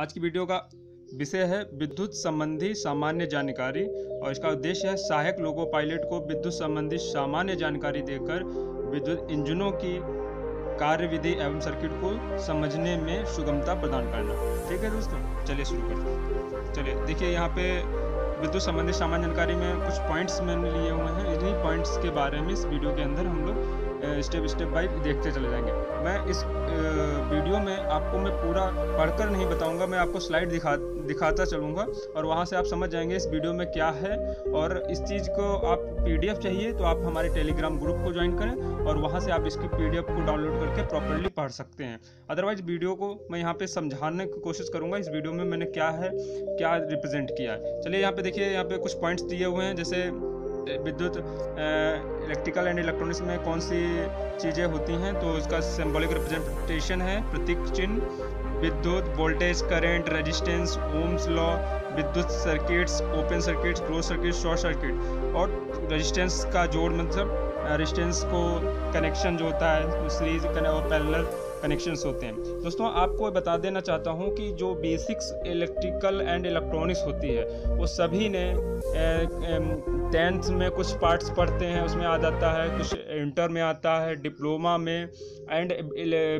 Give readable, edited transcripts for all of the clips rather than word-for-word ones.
आज की वीडियो का विषय है विद्युत संबंधी सामान्य जानकारी और इसका उद्देश्य है सहायक लोको पायलट को विद्युत संबंधी सामान्य जानकारी देकर विद्युत इंजनों की कार्यविधि एवं सर्किट को समझने में सुगमता प्रदान करना। ठीक है दोस्तों, चलिए शुरू करते हैं। चलिए देखिए, यहाँ पे विद्युत संबंधी सामान्य जानकारी में कुछ पॉइंट्स मैंने लिए हुए हैं। इन्हीं पॉइंट्स के बारे में इस वीडियो के अंदर हम लोग स्टेप स्टेप बाय देखते चले जाएंगे। मैं इस वीडियो में आपको मैं पूरा पढ़कर नहीं बताऊंगा, मैं आपको स्लाइड दिखाता चलूँगा और वहाँ से आप समझ जाएंगे इस वीडियो में क्या है। और इस चीज़ को आप PDF चाहिए तो आप हमारे टेलीग्राम ग्रुप को ज्वाइन करें और वहाँ से आप इसकी PDF को डाउनलोड करके प्रॉपर्ली पढ़ सकते हैं। अदरवाइज वीडियो को मैं यहाँ पे समझाने की कोशिश करूँगा इस वीडियो में मैंने क्या है, क्या रिप्रेजेंट किया है। चलिए यहाँ पे देखिए, यहाँ पे कुछ पॉइंट्स दिए हुए हैं, जैसे विद्युत इलेक्ट्रिकल एंड इलेक्ट्रॉनिक्स में कौन सी चीज़ें होती हैं, तो इसका सिंबॉलिक रिप्रेजेंटेशन है प्रतीक चिन्ह, विद्युत voltage, current, resistance, ohms law, विद्युत circuits, open circuits, close circuit, short circuit, और रेजिस्टेंस का जोड़, मतलब रेजिस्टेंस को कनेक्शन जो होता है सीरीज और पैरेलल कनेक्शंस होते हैं। दोस्तों, आपको बता देना चाहता हूं कि जो बेसिक्स इलेक्ट्रिकल एंड इलेक्ट्रॉनिक्स होती है वो सभी ने 10th में कुछ पार्ट्स पढ़ते हैं, उसमें आ जाता है, कुछ इंटर में आता है, डिप्लोमा में एंड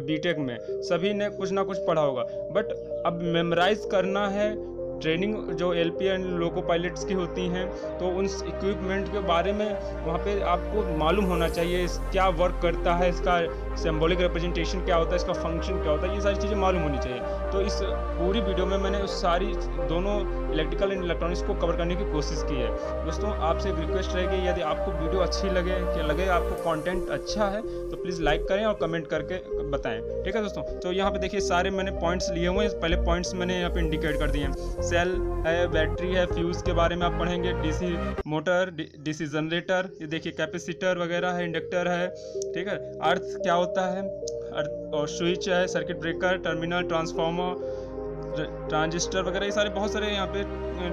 बीटेक में सभी ने कुछ ना कुछ पढ़ा होगा। बट अब मेमोराइज करना है। ट्रेनिंग जो LP एंड लोको पायलट्स की होती हैं तो उन इक्विपमेंट के बारे में वहाँ पे आपको मालूम होना चाहिए, क्या वर्क करता है, इसका सिंबॉलिक रिप्रेजेंटेशन क्या होता है, इसका फंक्शन क्या होता है, ये सारी चीज़ें मालूम होनी चाहिए। तो इस पूरी वीडियो में मैंने उस सारी दोनों इलेक्ट्रिकल एंड इलेक्ट्रॉनिक्स को कवर करने की कोशिश की है। दोस्तों, आपसे रिक्वेस्ट रहेगी, यदि आपको वीडियो अच्छी लगे, क्या लगे आपको कॉन्टेंट अच्छा है, तो प्लीज़ लाइक करें और कमेंट करके बताएं। ठीक है दोस्तों, तो यहाँ पे देखिए सारे मैंने पॉइंट्स लिए हुए हैं। पहले पॉइंट्स मैंने यहाँ पे इंडिकेट कर दिए हैं। सेल है, बैटरी है, फ्यूज़ के बारे में आप पढ़ेंगे, DC मोटर, DC जनरेटर, ये देखिए कैपेसिटर वगैरह है, इंडक्टर है। ठीक है, अर्थ क्या होता है, अर्थ और स्विच है, circuit breaker, terminal, transformer, transistor वगैरह, ये सारे बहुत सारे यहाँ पे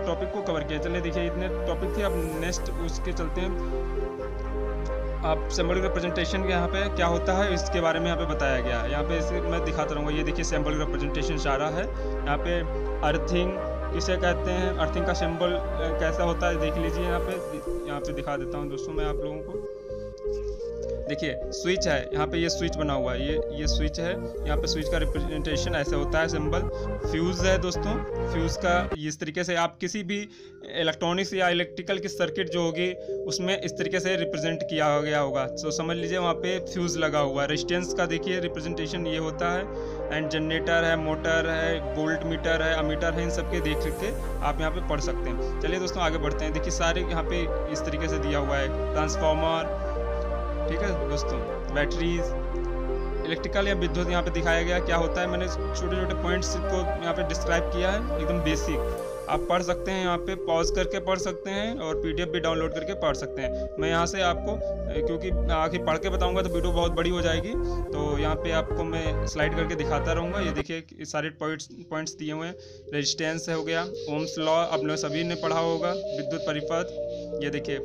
टॉपिक को कवर किया। चलिए देखिए, इतने टॉपिक थे। अब नेक्स्ट उसके चलते हैं, आप सिंबॉलिक रिप्रेजेंटेशन के यहाँ पे क्या होता है इसके बारे में यहाँ पे बताया गया है। यहाँ पे इसे मैं दिखाता रहूँगा। ये देखिए सिंबॉलिक रिप्रेजेंटेशन सारा है। यहाँ पे अर्थिंग किसे कहते हैं, अर्थिंग का सिंबल कैसा होता है देख लीजिए। यहाँ पे दिखा देता हूँ दोस्तों मैं आप लोगों को। देखिए स्विच है, यहाँ पे ये स्विच बना हुआ है, ये स्विच है, यहाँ पे स्विच का रिप्रेजेंटेशन ऐसे होता है सिंबल। फ्यूज़ है दोस्तों, फ्यूज़ का इस तरीके से, आप किसी भी इलेक्ट्रॉनिक्स या इलेक्ट्रिकल की सर्किट जो होगी उसमें इस तरीके से रिप्रेजेंट किया गया होगा, तो समझ लीजिए वहाँ पे फ्यूज़ लगा हुआ है। रेजिस्टेंस का देखिए रिप्रेजेंटेशन ये होता है, एंड जनरेटर है, मोटर है, वोल्ट मीटर है, अमीटर है, इन सब के देख के आप यहाँ पे पढ़ सकते हैं। चलिए दोस्तों आगे बढ़ते हैं। देखिए सारे यहाँ पे इस तरीके से दिया हुआ है, ट्रांसफार्मर। ठीक है दोस्तों, बैटरीज, इलेक्ट्रिकल या विद्युत यहाँ पे दिखाया गया क्या होता है। मैंने छोटे छोटे पॉइंट्स को यहाँ पे डिस्क्राइब किया है, एकदम बेसिक आप पढ़ सकते हैं, यहाँ पे पॉज करके पढ़ सकते हैं और PDF भी डाउनलोड करके पढ़ सकते हैं। मैं यहाँ से आपको, क्योंकि आखिर पढ़ के बताऊँगा तो वीडियो बहुत बड़ी हो जाएगी, तो यहाँ पे आपको मैं स्लाइड करके दिखाता रहूँगा। ये देखिए सारे पॉइंट्स दिए हुए हैं। रेजिस्टेंस हो गया, ओम्स लॉ आपने सभी ने पढ़ा होगा, विद्युत परिपथ, ये देखिए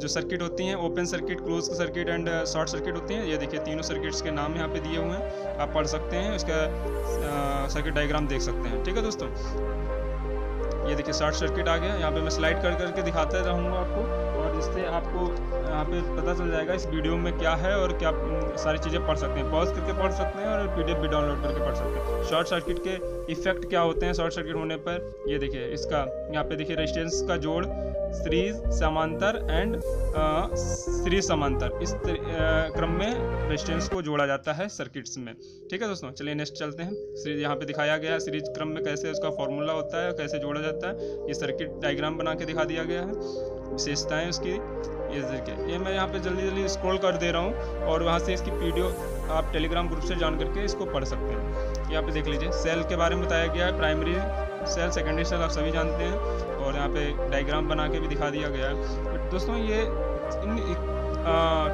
जो सर्किट होती हैं open circuit, close circuit and short circuit होती हैं, ये देखिए तीनों सर्किट्स के नाम यहाँ पे दिए हुए हैं, आप पढ़ सकते हैं, उसका सर्किट डायग्राम देख सकते हैं। ठीक है दोस्तों, ये देखिए शॉर्ट सर्किट आ गया, यहाँ पे मैं स्लाइड कर करके दिखाता रहूँगा आपको, और इससे आपको यहाँ पे पता चल जाएगा इस वीडियो में क्या है और क्या सारी चीज़ें पढ़ सकते हैं, पॉज करके पढ़ सकते हैं और PDF भी डाउनलोड करके पढ़ सकते हैं। शॉर्ट सर्किट के इफेक्ट क्या होते हैं शॉर्ट सर्किट होने पर, ये देखिए इसका यहाँ पे देखिए रेजिस्टेंस का जोड़, सीरीज समांतर एंड सीरीज समांतर, इस क्रम में रेजिस्टेंस को जोड़ा जाता है सर्किट्स में। ठीक है दोस्तों, चलिए नेक्स्ट चलते हैं। सीरीज यहाँ पे दिखाया गया है, सीरीज क्रम में कैसे उसका फॉर्मूला होता है, कैसे जोड़ा जाता है, ये सर्किट डायग्राम बना के दिखा दिया गया है, विशेषताएँ उसकी। ये देखिए, ये मैं यहाँ पे जल्दी जल्दी स्क्रॉल कर दे रहा हूँ और वहाँ से इसकी PDF आप टेलीग्राम ग्रुप से जान करके इसको पढ़ सकते हैं। यहाँ पे देख लीजिए सेल के बारे में बताया गया है, प्राइमरी सेल, सेकेंडरी सेल आप सभी जानते हैं, और यहाँ पे डायग्राम बना के भी दिखा दिया गया है। दोस्तों ये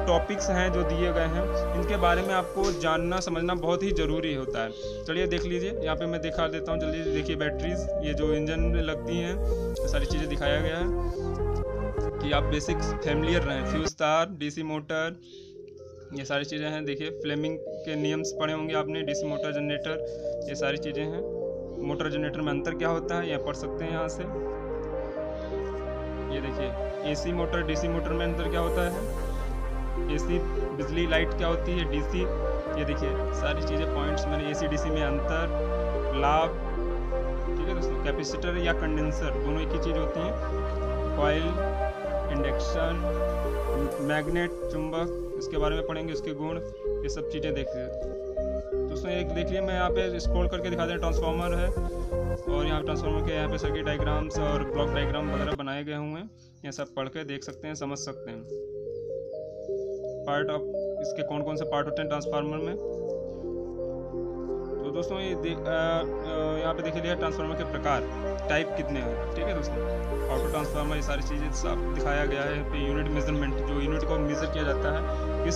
टॉपिक्स हैं जो दिए गए हैं, इनके बारे में आपको जानना समझना बहुत ही ज़रूरी होता है। चलिए देख लीजिए, यहाँ पे मैं दिखा देता हूँ जल्दी। देखिए बैटरीज, ये जो इंजन में लगती हैं, सारी चीज़ें दिखाया गया है कि आप बेसिक फैमिलियर रहें। फ्यूज तार, DC मोटर, ये सारी चीज़ें हैं। देखिए फ्लेमिंग के नियम्स पढ़े होंगे आपने, DC मोटर, जनरेटर, ये सारी चीज़ें हैं। मोटर जनरेटर में अंतर क्या होता है, यह पढ़ सकते हैं यहाँ से। ये देखिए एसी मोटर डीसी मोटर में अंतर क्या होता है, एसी बिजली लाइट क्या होती है, डीसी, ये देखिए सारी चीज़ें पॉइंट्स मैंने एसी डीसी में अंतर, लाभ, ठीक है दोस्तों। कैपेसिटर या कंडेंसर दोनों एक ही चीज़ होती है। कॉइल, इंडक्शन, मैग्नेट, चुंबक, इसके बारे में पढ़ेंगे, इसके गुण, ये सब चीज़ें देखिए दोस्तों। एक देखिए मैं यहाँ पे स्क्रॉल करके दिखा दे, ट्रांसफार्मर है और यहाँ पे ट्रांसफार्मर के यहाँ पे सर्किट डायग्राम्स और ब्लॉक डायग्राम वगैरह बनाए गए हुए हैं, ये सब पढ़ के देख सकते हैं, समझ सकते हैं। पार्ट ऑफ इसके कौन कौन से पार्ट होते हैं ट्रांसफार्मर में, तो दोस्तों ये यहाँ पे देख लिया ट्रांसफार्मर के प्रकार, टाइप कितने हैं, ठीक है दोस्तों। ऑटो ट्रांसफार्मर, ये सारी चीज़ें सब दिखाया गया है। पे यूनिट मेजरमेंट, जो यूनिट को मेजर किया जाता है, किस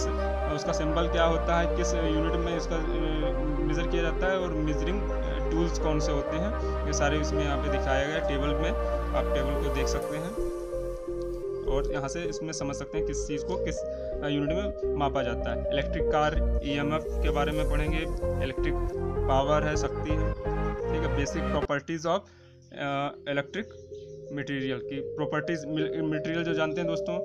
उसका सिंबल क्या होता है, किस यूनिट में इसका मेजर किया जाता है, और मेजरिंग टूल्स कौन से होते हैं, ये सारे इसमें यहाँ पे दिखाया गया टेबल में। आप टेबल को देख सकते हैं और यहाँ से इसमें समझ सकते हैं किस चीज़ को किस यूनिट में मापा जाता है। इलेक्ट्रिक कार, EMF के बारे में पढ़ेंगे, इलेक्ट्रिक पावर है, शक्ति है, ठीक है। Basic properties of electric material की प्रॉपर्टीज़, मटेरियल जो जानते हैं दोस्तों,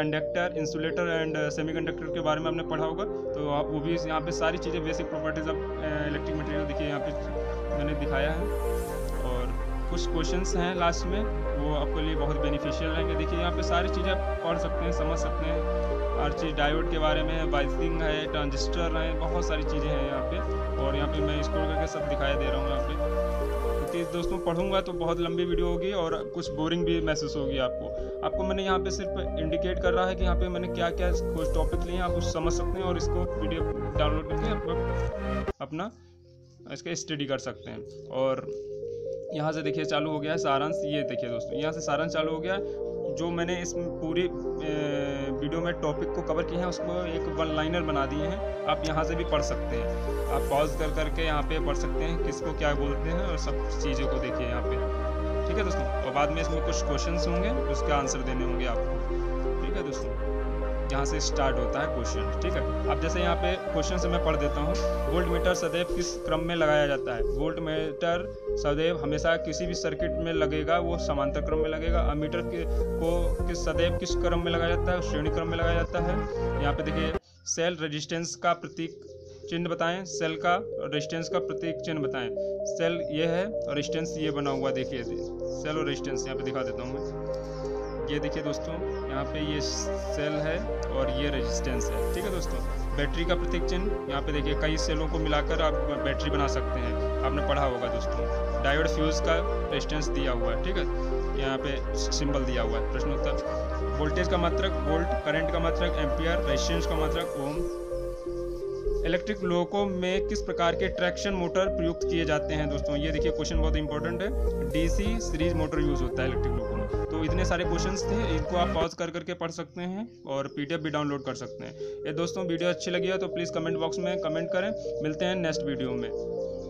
कंडक्टर, इंसुलेटर एंड सेमीकंडक्टर के बारे में हमने पढ़ा होगा, तो आप वो भी यहाँ पे सारी चीज़ें basic properties of electric material देखिए यहाँ पे मैंने दिखाया है। और कुछ क्वेश्चंस हैं लास्ट में, वो आपके लिए बहुत बेनिफिशियल रहेंगे। देखिए यहाँ पे सारी चीज़ें आप पढ़ सकते हैं, समझ सकते हैं, हर चीज़। डायोड के बारे में, वाइजिंग है, ट्रांजिस्टर हैं, बहुत सारी चीज़ें हैं यहाँ पे, और यहाँ पे मैं स्क्रॉल करके सब दिखाई दे रहा हूँ यहाँ पे। तो दोस्तों पढ़ूंगा तो बहुत लंबी वीडियो होगी और कुछ बोरिंग भी महसूस होगी आपको। आपको मैंने यहाँ पे सिर्फ इंडिकेट कर रहा है कि यहाँ पे मैंने क्या क्या कुछ टॉपिक लिए हैं, आप कुछ समझ सकते हैं और इसको PDF डाउनलोड करके आप अपना इसका स्टडी कर सकते हैं। और यहाँ से देखिए चालू हो गया है सारांश, ये देखिए दोस्तों यहाँ से सारांश चालू हो गया है। जो मैंने इस पूरी वीडियो में टॉपिक को कवर किया है उसको एक वन लाइनर बना दिए हैं, आप यहाँ से भी पढ़ सकते हैं। आप पॉज कर करके यहाँ पे पढ़ सकते हैं किसको क्या बोलते हैं और सब चीज़ों को देखिए यहाँ पे, ठीक है दोस्तों। और बाद में इसमें कुछ क्वेश्चंस होंगे, उसके आंसर देने होंगे आपको, ठीक है दोस्तों। यहाँ से स्टार्ट होता है क्वेश्चन, ठीक है। अब जैसे यहाँ पे क्वेश्चन से मैं पढ़ देता हूँ। वोल्ट मीटर सदैव किस क्रम में लगाया जाता है, वोल्ट मीटर सदैव हमेशा किसी भी सर्किट में लगेगा, वो समांतर क्रम में लगेगा। अमीटर को किस सदैव किस क्रम में लगाया जाता है, श्रेणी क्रम में लगाया जाता है। यहाँ पे देखिए सेल रेजिस्टेंस का प्रतीक चिन्ह बताएं, सेल का रेजिस्टेंस का प्रतीक चिन्ह बताएं। सेल ये है और रेजिस्टेंस ये बना हुआ, देखिए सेल और रेजिस्टेंस यहाँ पे दिखा देता हूँ मैं। ये देखिए दोस्तों यहाँ पे ये सेल है और ये रेजिस्टेंस है, ठीक है दोस्तों। बैटरी का प्रतीक चिन्ह, यहाँ पे देखिए कई सेलों को मिलाकर आप बैटरी बना सकते हैं, आपने पढ़ा होगा दोस्तों। डायोड फ्यूज का रेजिस्टेंस दिया हुआ है, ठीक है, यहाँ पे सिंबल दिया हुआ है, प्रश्नोत्तर। वोल्टेज का मात्रक वोल्ट, करंट का मात्रक एम्पियर, रेजिस्टेंस का मात्रक ओम। इलेक्ट्रिक लोकों में किस प्रकार के ट्रैक्शन मोटर प्रयुक्त किए जाते हैं दोस्तों, ये देखिए क्वेश्चन बहुत इंपॉर्टेंट है। डीसी सीरीज मोटर यूज होता है इलेक्ट्रिक लोकों में। तो इतने सारे क्वेश्चंस थे, इनको आप पॉज कर करके पढ़ सकते हैं और PDF भी डाउनलोड कर सकते हैं। ये दोस्तों वीडियो अच्छी लगी है तो प्लीज़ कमेंट बॉक्स में कमेंट करें। मिलते हैं नेक्स्ट वीडियो में।